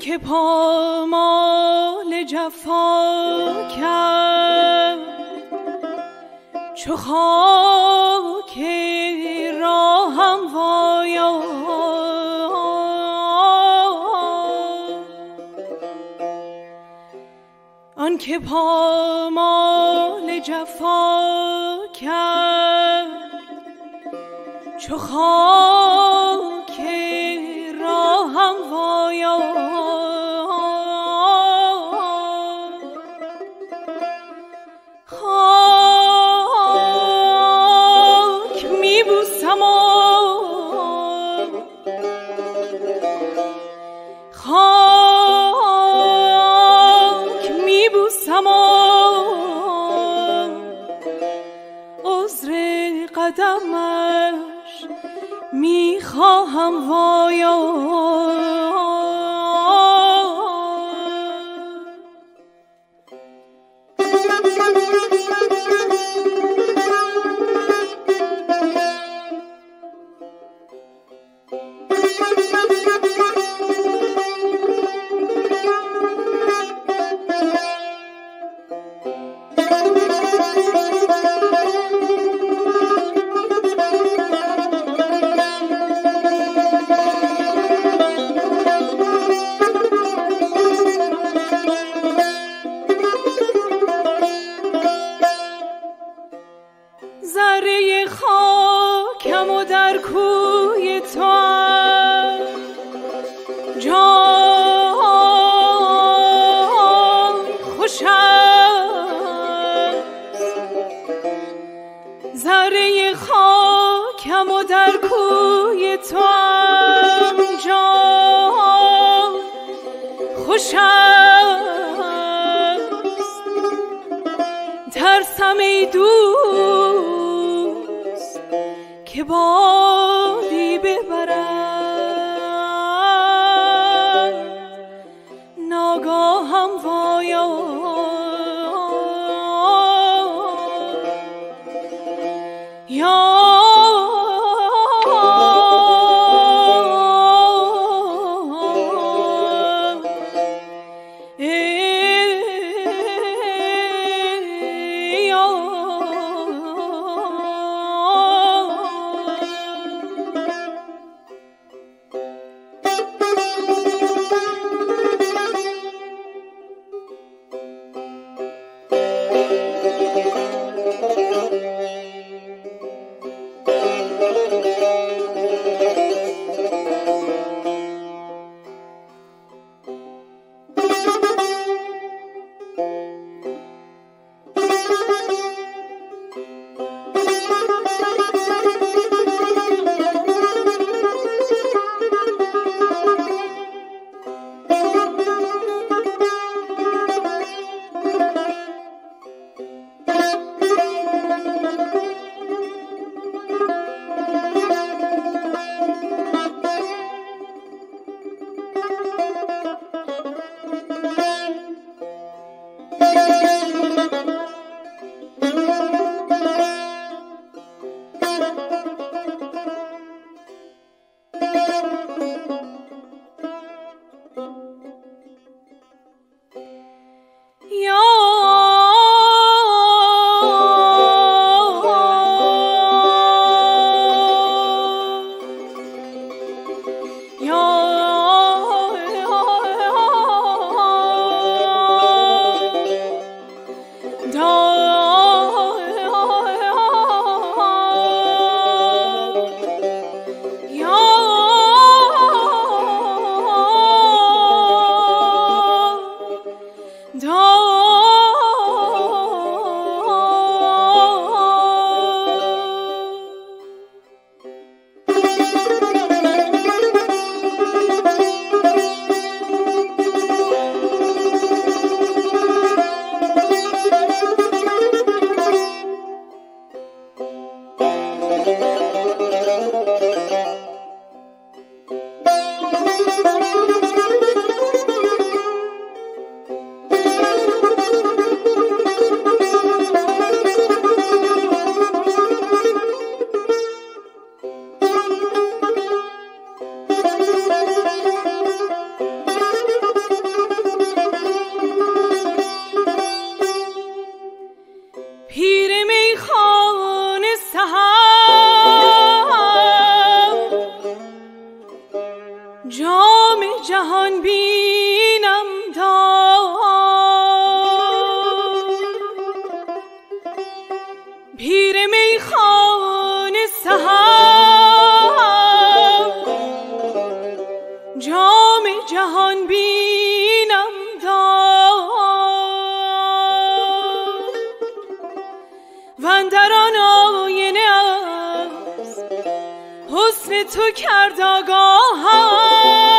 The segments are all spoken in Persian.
که پامال جفا کرد چو خاک راهم وایا آن که پامال جفا کرد چو خاک راهم وایا قدمش میخواهم وایا پیر میخانه سحر جام جهان بینم دار، پیر میخانه سحر جام جهان بینم دار، وندر آن آینه از حسن تو کرد آگاهم،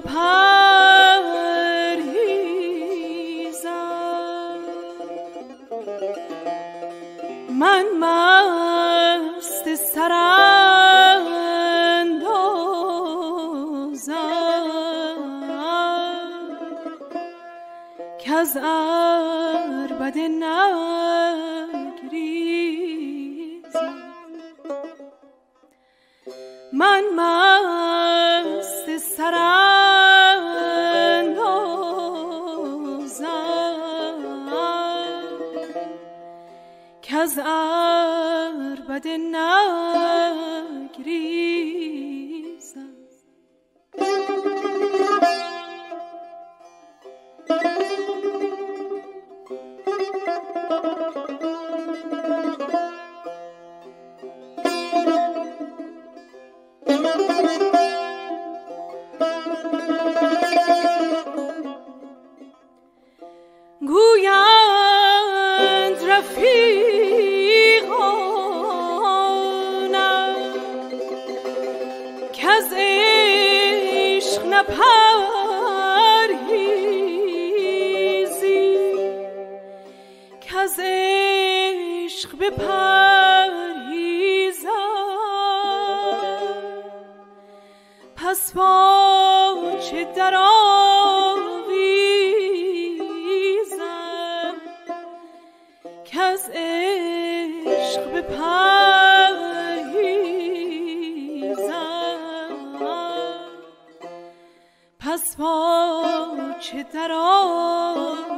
پرهیزم، من مست سراندازم که از عربده نگریزم، من مست سراندازم که از عربده نگریزم. گویند رفیقانم که از عشق نپرهیزی، که از عشق بپرهیزم، پس با چه درآویزم که از عشق بپرهیزم، پس با چه درآویزم.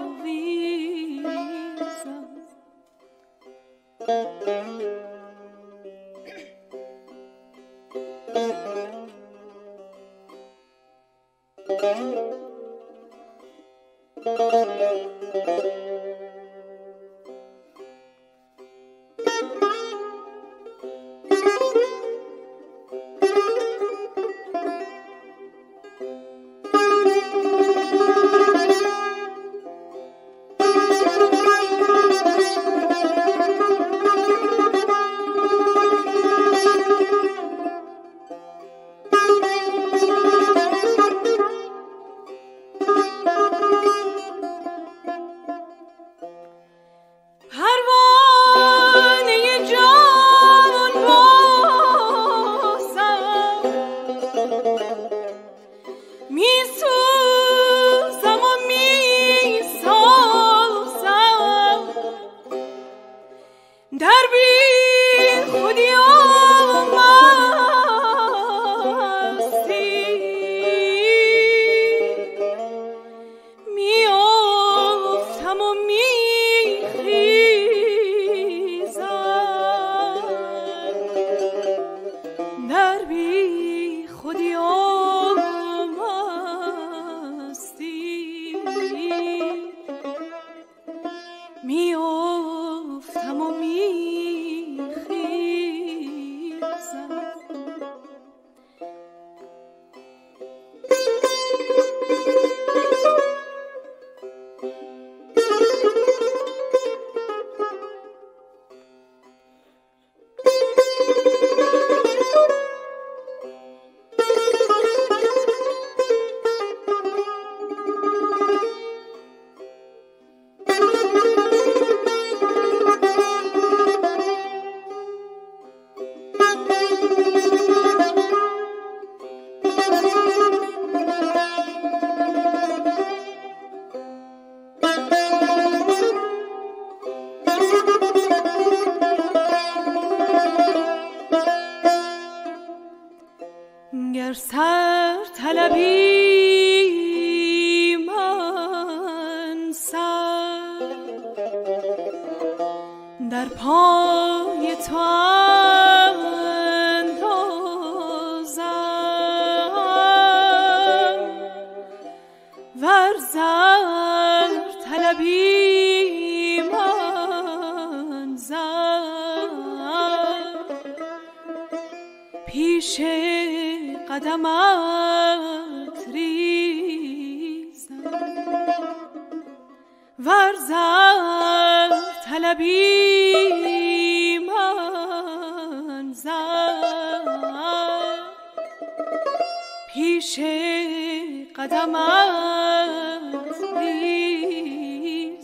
گر سر طلبی من سر در پای تو اندازم، ور زر طلبی من زر پیش قدمت ریزم، ور زر طلبی من زر پیش قدمت ریزم. قدم از بیزد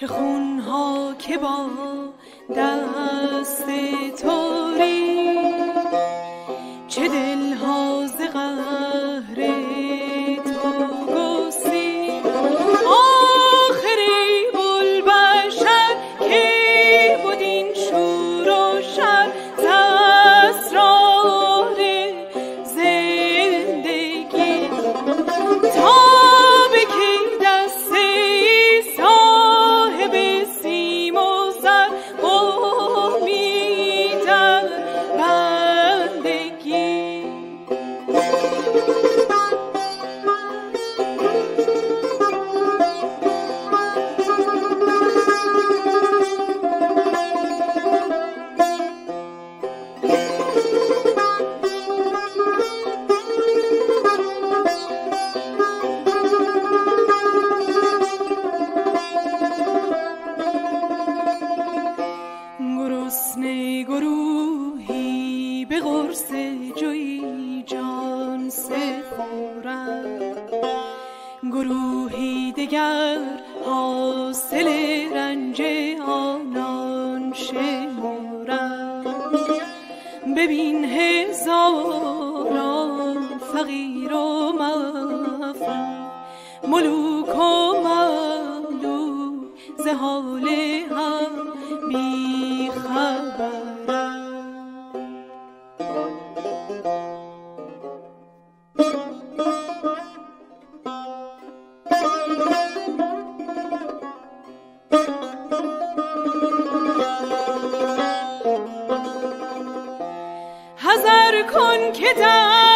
چه خون ها که با دست تو ریخت، چه دل ها ز قهر تو گسیخت. آخر ای بلبشر کی بود این شور و شر، ز اسرار زندگی تا به کی دست صاحب سیم و زر امیدم بندگی. گرسنه گروهی به قرص جویی جان سپرد، گروهی دگر حاصل رنج آنان شمرد. ببین هزاران فقیر و مفلوک، ملوک و مملوک ز حال هم بی خبرند. هزار کن که